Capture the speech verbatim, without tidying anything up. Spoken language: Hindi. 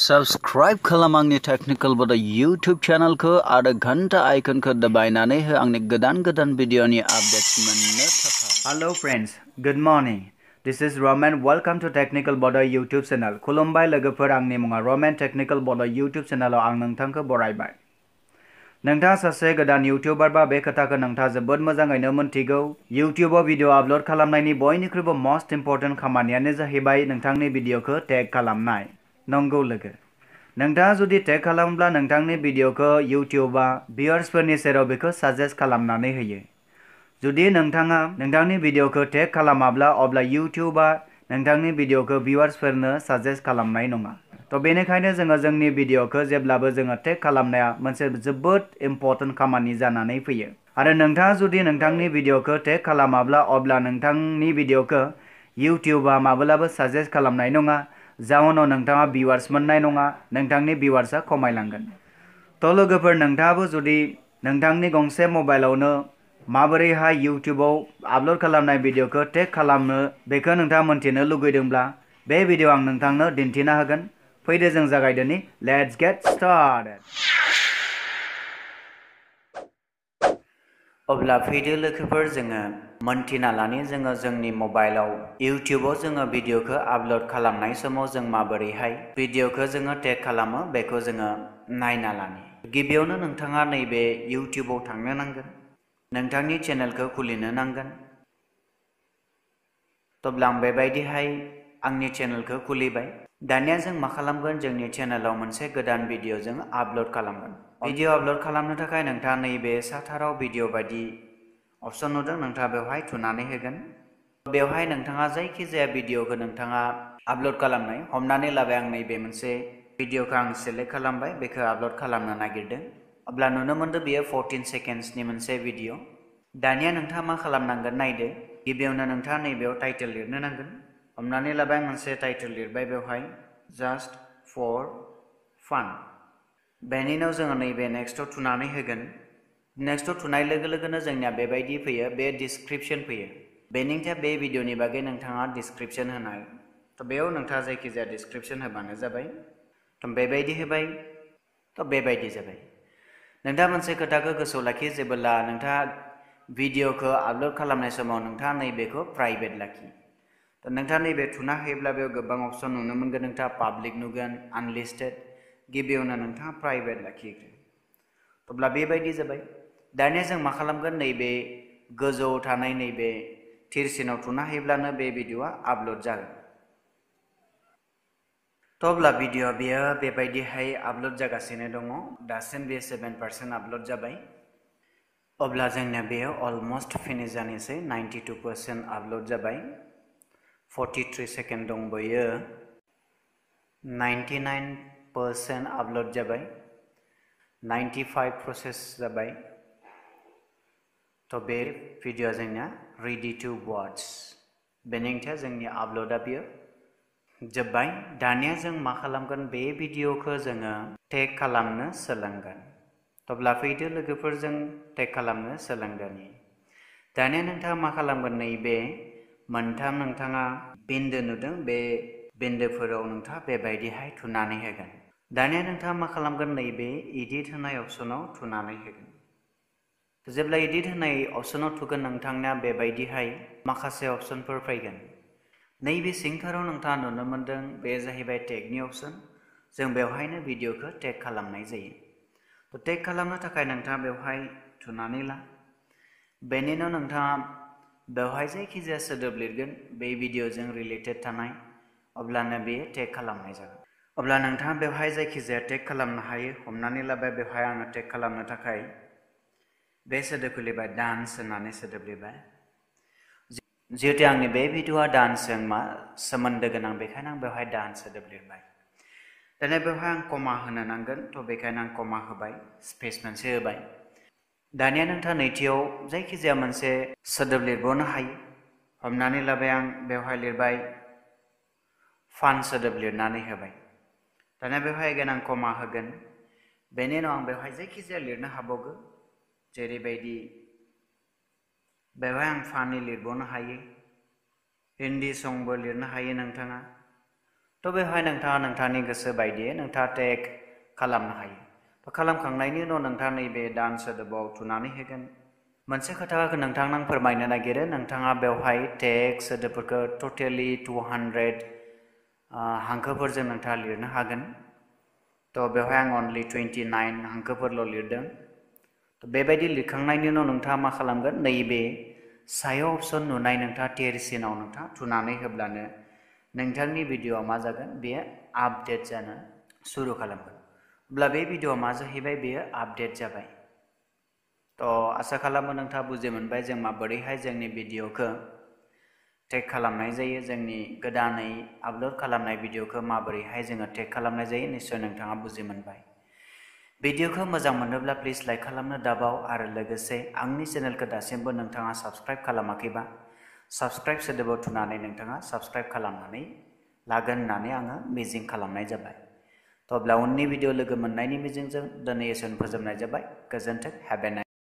सब्सक्राइब खालाम आंनि टेक्निकल बडो YouTube चैनल को आरो घंटा आइकन को दबायनानै हो आंनि गोदान गोदान भिडियोनि अपडेट्स मोननो थाखाय। Hello friends, good morning, this is Roman, welcome to technical Bodo YouTube channel. खुलुमबाय लोगोफोर, आंनि मुङा Roman. Technical Bodo YouTube channel आं नोंथांखौ बरायबाय। नोंथाङा सासे गोदान यूट्यूबर बा बे खोथाखौ नोंथाङा जोबोद मोजाङैनो मोनथिगौ। YouTube आव भिडियो आपलोड खालामनायनि बयनिख्रुइबो मोस्ट इम्पोर्टेन्ट खामानियानो जाहैबाय नोंथांनि भिडियोखौ टैग खालामनाय। नंगौ लोगो, नोंथाङा जुदि टैग खालामब्ला नोंथांनि भिडियोखौ YouTube आ व्यूअर्सफोरनि सेराव बेखौ सजेस्ट खालामनानै होयो। जुदि नोंथाङा नोंथांनि भिडियोखौ टैग खालामाब्ला अब्ला YouTube आ नोंथांनि भिडियोखौ व्यूअर्सफोरनो सजेस्ट खालामनाय नङा। त' बेनिखायनो जोङो जोंनि भिडियोखौ जेब्लाबो जोङो टैग खालामनाया मोनसे जोबोद इम्पोर्टेन्ट खामानि जानानै फैयो। आरो नोंथाङा जुदि नोंथांनि भिडियोखौ टैग खालामाब्ला अब्ला नोंथांनि भिडियोखौ YouTube आ माब्लाबाबो सजेस्ट खालामनाय नङा। जाउनाव नोंथाङा व्यूअर्स मोननाय नङा, नोंथांनि व्यूअर्सआ खमायलांगोन। त' लोगोफोर, नोंथाङाबो जुदि नोंथांनि गंसे मबाइलावनो माबोरैहाय यूट्यूबआव आपलोड खालामनाय भिडियोखौ टैग खालामनो बेखौ नोंथाङा मोनथिनो लुगैदोंब्ला बे भिडियो आं नोंथांनो दिन्थिना होगोन। फैदो जों जागायदोनि। Let's get started. अब्ला फैदो लोगोफोर, जोङो मोनथिना लानि जोङो जोंनि मबाइलाव यूट्यूबआव जोङो भिडियोखौ आपलोड खालामनाय समाव जों माबोरैहाय भिडियोखौ जोङो टैग खालामो बेखौ जोङो नायना लानि। गिबियावनो नोंथाङा नैबे यूट्यूबआव थांनो नांगोन, नोंथांनि चैनलखौ खुलिनो नांगोन। अब्ला आं बेबायदिहाय आंनि चैनलखौ खुलिबाय। दानिया जों मा खालामगोन, जोंनि चैनलाव मोनसे गोदान भिडियो जों आपलोड खालामगोन। भिडियो आपलोड खालामनो थाखाय नोंथाङा नैबे साथाराव भिडियो बायदि ऑप्शन नुदों, नोंथाङा बेवहाय थुनानै होगोन। बेवहाय नोंथाङा जायखिजाया भिडियोखौ नोंथाङा आपलोड खालामनाय हमनानै लाबाय। आं नैबे मोनसे भिडियोखौ आं सिलेक्ट खालामबाय, बेखौ आपलोड खालामनो नागिरदों। अब्ला नुनो मोनदों बेयो फर्टिन सेकेन्ड्सनि मोनसे भिडियो। दानिया नोंथाङा मा खालामनांगोन नायदो। गिबियावनो नोंथाङा नैबेयाव टाइटेल लिरनो नांगोन। हमनानै लाबाय आं मोनसे टाइटेल लिरबाय, बेवहाय जास्ट फर फान। बेनि उनाव जोङो नैबे नेक्स्टआव थुनानै होगोन। नेक्स्टआव थुनाय लोगो लोगोनो जोंनिया बेबायदि फैयो, बे डिसक्रिपशन फैयो। बेनिफ्राय बे भिडियोनि बागै नोंथाङा डिसक्रिपशन होनाय। त' बेयाव नोंथाङा जायखिजाया डिसक्रिपशन होबानो जाबाय। त' बेबायदि होबाय, त' बेबायदि जाबाय। नोंथाङा मोनसे खोथाखौ गोसोआव लाखि, जेब्ला नोंथाङा भिडियोखौ आपलोड खालामनाय समाव नोंथाङा नैबेखौ प्राइभेट लाखि। त' नोंथाङा नैबे थुना होयोब्ला बेयाव गोबां अपसन नुनो मोनगोन। नोंथाङा पाब्लिक नुगोन, आनलिस्टेड। गिबियावनो नोंथाङा प्राइभेट लाखिग्रो। अब्ला बेबायदि जाबाय। दानिया जों मा खालामगोन, नैबे गोजौआव थानाय नैबे थिरसिनाव थुना होयोब्लानो बे भिडियोआ आपलोड जागोन। त' अब्ला भिडियोआ बेयो बेबायदिहाय आपलोड जागासिनो दङ। दासिम बे सेभेन पार्सेन्ट आपलोड जाबाय। अब्ला जोंना बेयो अलमस्ट फिनिश जानोसै, नाइन्टि टु पार्सेन्ट आपलोड जाबाय। फर्टि थ्रि सेकेन्ड दंबोयो, नाइन्टि नाइन पार्सेन्ट आपलोड जाबाय, नाइन्टि फाइभ प्रोसेस जाबाय। तो बे भिडियो जोंना रेडी टू वॉच। बेनिफ्राय जोंनि आपलोडआ बेयो जोब्बाय। दानिया जों मा खालामगोन, बे भिडियोखौ जोङो टैग खालामनो सोलोंगोन। अब्ला फैदो लोगोफोरजों टैग खालामनो सोलोंदोनि। दानिया नोंथाङा मा खालामगोन, नैबे मोनथाम नोंथाङा बिन्दो नुदों, बे बिन्दोफोराव नोंथाङा बेबायदिहाय थुनानै होगोन। दानिया नोंथाङा मा खालामगोन, नैबे एडिट होनाय अपसनाव थुनानै होगोन। जेब्ला एडिट होनाय अपसनाव थुगोन नोंथांनिया बेबायदिहाय माखासे अपसनफोर फैगोन। नैबे सिंथाराव नोंथाङा नुनो मोनदों बे जाहैबाय टेगनि अपसन। जों बेवहायनो भिडियोखौ टेग खालामनाय जायो। त' टेग खालामनो थाखाय नोंथाङा बेवहाय थुनानै ला। बेनि उनाव नोंथाङा बेवहाय जायखिजाया सोदोब लिरगोन बे भिडियोजों रिलेटेड थानाय, अब्लानो बेयो टेग खालामनाय जागोन। अब्ला नोंथाङा बेवहाय जायखिजाया टेग खालामनो हायो। हमनानै लाबाय बेवहाय आङो टेग खालामनो थाखाय बे सोदोबखौ लिरबाय, डान्स होननानै सोदोब लिरबाय। जिहेतु आंनि बे भिडिअआ डान्सजों मा सोमोन्दो गोनां, बेखायनो आं बेवहाय डान्स सोदोब लिरबाय। दानिया बेवहाय आं कमा होनो नांगोन, त' बेखायनो आं कमा होबाय, स्पेस मोनसे होबाय। दानिया नोंथाङा नैथियाव जायखिजाया मोनसे सोदोब लिरबावनो हायो। हमनानै लाबाय आं बेवहाय लिरबाय फान सोदोब लिरनानै होबाय। दानिया बेवहाय गोनां कमा होगोन। बेनि उनाव आं बेवहाय जायखिजाया लिरनो हाबावगो, जेरैबायदि बेवहाय आं फानि लिरबावनो हायो, हिन्दी संबो लिरनो हायो नोंथाङा। तो बेहाय नोंथाङा नोंथांनि गोसो बायदियै नोंथाङा टेग खालामनो हायो। बा खालामखांनायनि उनाव नोंथाङा नैबे दान सोदोबाव थुनानै होगोन। मोनसे खोथाखौ नोंथांनो आं फोरमायनो नागिरो, नोंथाङा बेवहाय टेग सोदोबफोरखौ टटेलि टु हान्ड्रेड हांखोफोरजों नोंथाङा लिरनो हागोन। तो बेवहाय आं अनलि टुवेन्टि नाइन हांखोफोरल' लिरदों। तो बेबायदि लिरखांनायनि उनाव नोंथाङा मा खालामगोन, नैबे सायाव अपसन नुनाय नोंथाङा टेरसिनाव नोंथाङा थुनानै होब्लानो नोंथांनि भिडिअआ मा जागोन, बेयो आपडेट जानो शुरू खालामगोन। अब्ला बे भिडिअआ मा जाहैबाय, बेयो आपडेट जाबाय। तो आसा खालामो नोंथाङा बुजि मोनबाय जों माबोरैहाय जोंनि भिडिअखौ टेग खालामनाय जायो, जोंनि गोदानै आपलोड खालामनाय भिडिअखौ माबोरैहाय जोङो टेग खालामनाय जायो। निश्चय नोंथाङा बुजि मोनबाय। भिडिअखौ मोजां मोनोब्ला प्लिज लाइक खालामनो दाबाव आरो लोगोसे आंनि चेनेलखौ दासिमबो नोंथाङा साबस्क्राइब खालामाखैबा साबस्क्राइब सोदोबाव थुनानै नोंथाङा साबस्क्राइब खालामनानै लागोन होननानै आङो मिजिं खालामनाय जाबाय। तो अब्ला उननि भिडिअ लोगो मोननायनि मिजिंजों दिनै एसेयावनो फोजोबनाय जाबाय। गोजोन्थों। Have a nice day.